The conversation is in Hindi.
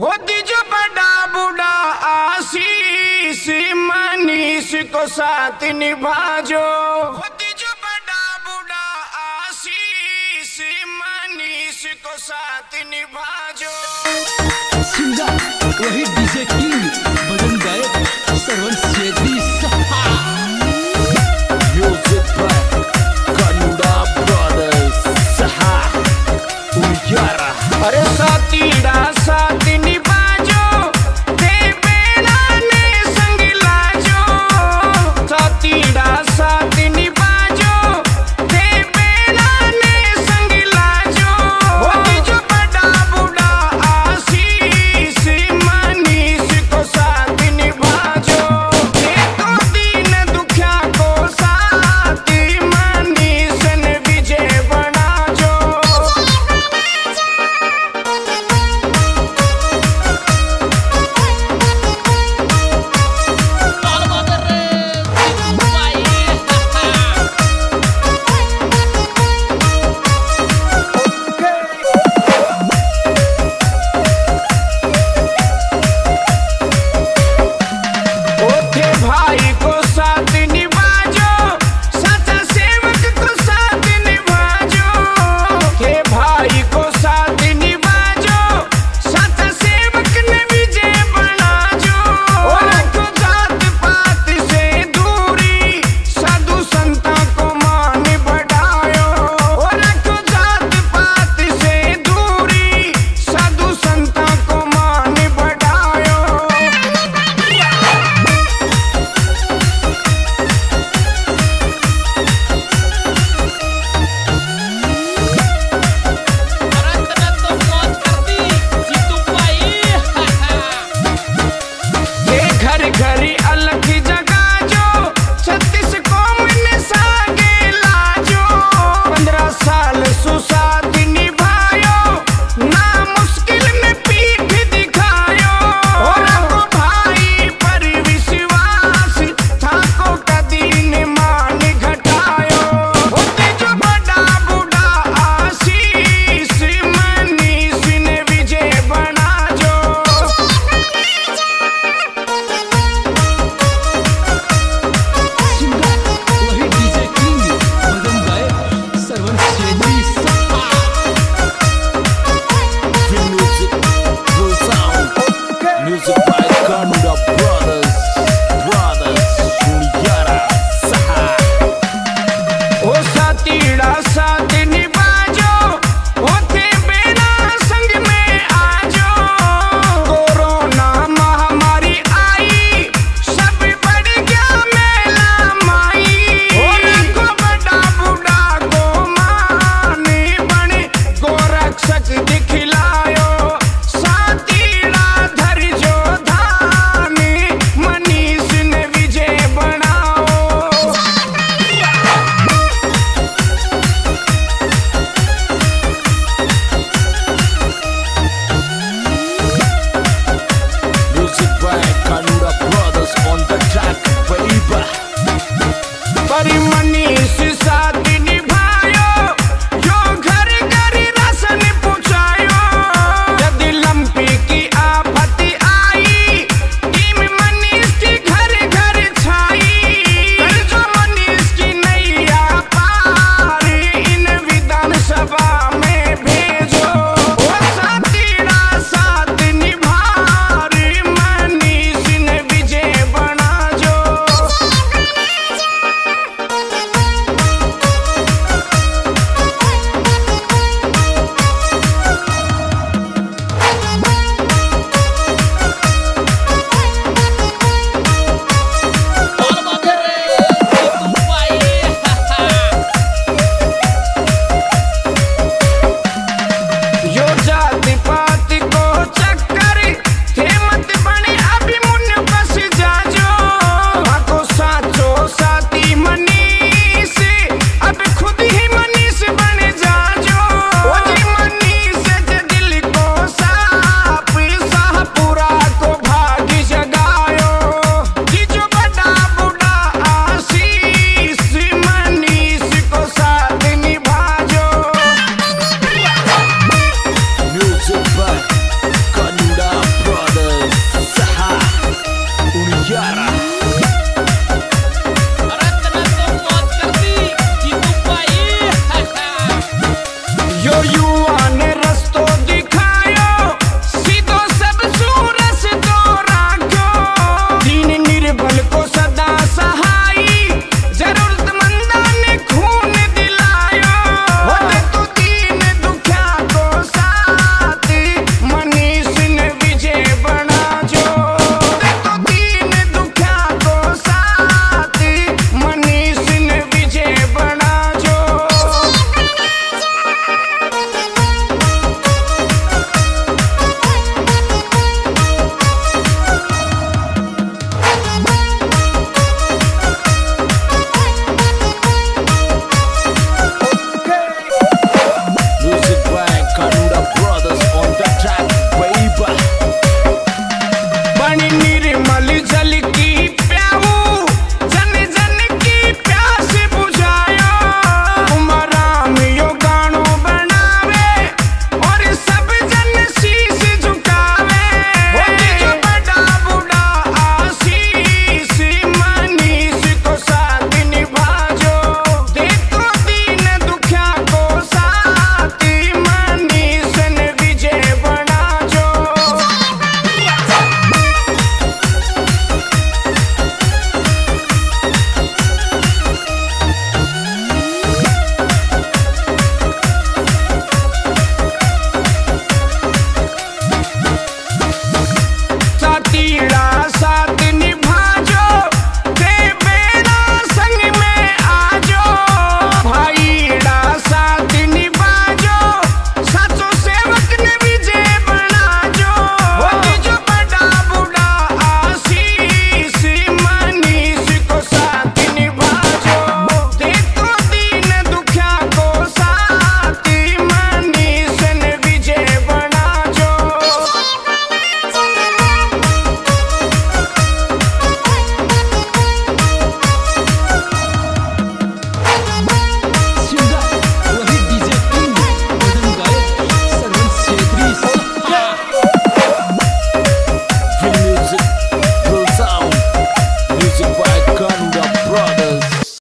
वो दीजो बड़ा बूढ़ा आशीष मनीष को साथ निभाजो, वो दीजो बड़ा बूढ़ा आशीष मनीष को साथ निभाजो।